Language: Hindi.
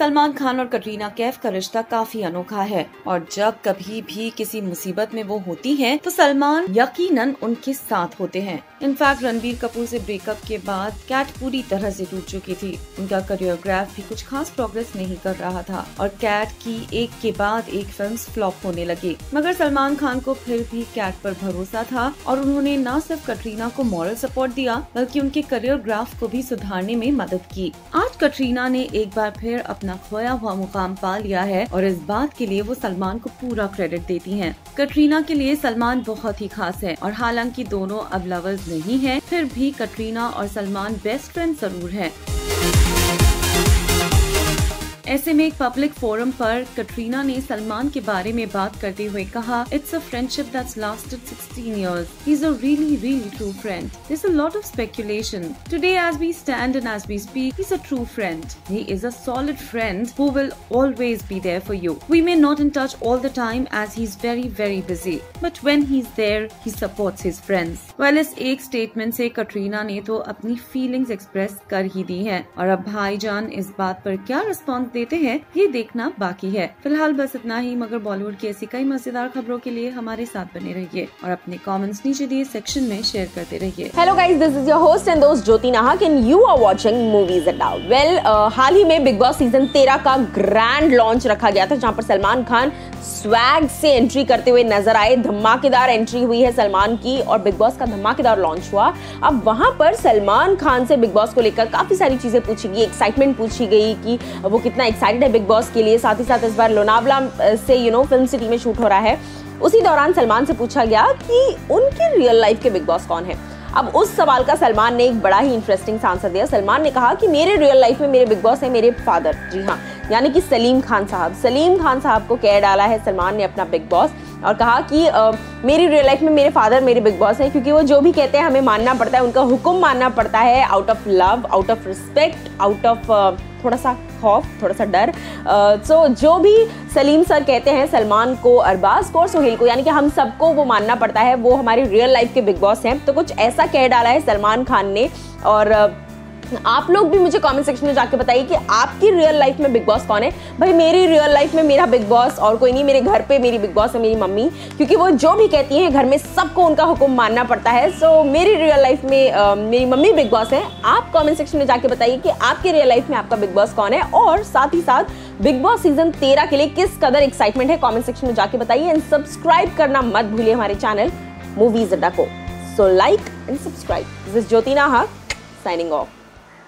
सलमान खान और कटरीना कैफ का रिश्ता काफी अनोखा है और जब कभी भी किसी मुसीबत में वो होती हैं तो सलमान यकीनन उनके साथ होते हैं। इनफैक्ट रणबीर कपूर से ब्रेकअप के बाद कैट पूरी तरह से टूट चुकी थी। उनका करियोग्राफ भी कुछ खास प्रोग्रेस नहीं कर रहा था और कैट की एक के बाद एक फिल्म फ्लॉप होने लगी, मगर सलमान खान को फिर भी कैट पर भरोसा था और उन्होंने न सिर्फ कटरीना को मॉरल सपोर्ट दिया बल्कि उनके करियोग्राफ को भी सुधारने में मदद की। आज कटरीना ने एक बार फिर अपना खोया हुआ मुकाम पा लिया है और इस बात के लिए वो सलमान को पूरा क्रेडिट देती हैं। कटरीना के लिए सलमान बहुत ही खास है और हालांकि दोनों अब लवर्स नहीं हैं, फिर भी कटरीना और सलमान बेस्ट फ्रेंड जरूर हैं। ऐसे में एक पब्लिक फोरम पर कटरीना ने सलमान के बारे में बात करते हुए कहा, it's a friendship that's lasted 16 years. He's a really true friend. There's a lot of speculation. Today as we stand and as we speak, he's a true friend. He is a solid friend who will always be there for you. We may not in touch all the time as he's very busy. But when he's there, he supports his friends. Well, इस एक स्टेटमेंट से कटरीना ने तो अपनी फीलिंग्स एक्सप्रेस कर ही दी है और अब भाईजान इस बात पर क्या रिस्पॉन्स देते हैं ये देखना बाकी है। फिलहाल बस इतना ही, मगर बॉलीवुड की ऐसी कई मजेदार खबरों के लिए हमारे साथ बने रहिए और अपने कमेंट्स नीचे दिए सेक्शन में शेयर करते रहिए। Hello guys, this is your host and दोस्त Jyoti Nahak and you are watching movies Adda. Well, हाल ही में बिग बॉस सीजन 13 का ग्रैंड लॉन्च रखा गया था, जहाँ पर सलमान खान स्वैग से एंट्री करते हुए नजर आए। धमाकेदार एंट्री हुई है सलमान की और बिग बॉस का धमाकेदार लॉन्च हुआ। अब वहाँ पर सलमान खान से बिग बॉस को लेकर काफी सारी चीजें पूछी गई, एक्साइटमेंट पूछी गई कि वो कितना एक्साइटेड है बिग बॉस के लिए। साथ ही साथ इस बार लोनावला से फिल्म सिटी में शूट हो रहा है। उसी दौरान सलमान से पूछा गया कि उनके रियल लाइफ के बिग बॉस कौन है। अब उस सवाल का सलमान ने एक बड़ा ही इंटरेस्टिंग सा आंसर दिया। सलमान ने कहा कि मेरे रियल लाइफ में मेरे बिग बॉस है मेरे फादर, जी हाँ, यानी कि सलीम खान साहब। सलीम खान साहब को कह डाला है सलमान ने अपना बिग बॉस और कहा कि मेरी रियल लाइफ में मेरे फादर मेरे बिग बॉस हैं, क्योंकि वो जो भी कहते हैं हमें मानना पड़ता है, उनका हुक्म मानना पड़ता है, out of love, out of respect, out of थोड़ा सा खौफ, थोड़ा सा डर। सो जो भी सलीम सर कहते हैं सलमान को, अरबाज को और सुहेल को, यानी कि हम सबको वो मानना पड़ता है, वो हमारे रियल लाइफ के बिग बॉस हैं। तो कुछ ऐसा कह डाला है सलमान खान ने और आप लोग भी मुझे कमेंट सेक्शन में जाके बताइए कि आपकी रियल लाइफ में बिग बॉस कौन है। भाई, मेरी रियल लाइफ में मेरा बिग बॉस और कोई नहीं, मेरे घर पे मेरी बिग बॉस है मेरी मम्मी, क्योंकि वो जो भी कहती हैं घर में सबको उनका हुक्म मानना पड़ता है। सो मेरी रियल लाइफ में मेरी मम्मी बिग बॉस है। आप कमेंट सेक्शन में जाके बताइए कि आपके रियल लाइफ में आपका बिग बॉस कौन है और साथ ही साथ बिग बॉस सीजन 13 के लिए किस कदर एक्साइटमेंट है, कॉमेंट सेक्शन में जाके बताइए। एंड सब्सक्राइब करना मत भूलिए हमारे चैनल मूवीज अड्डा को। So like and subscribe. This is Jyoti Nahak signing of.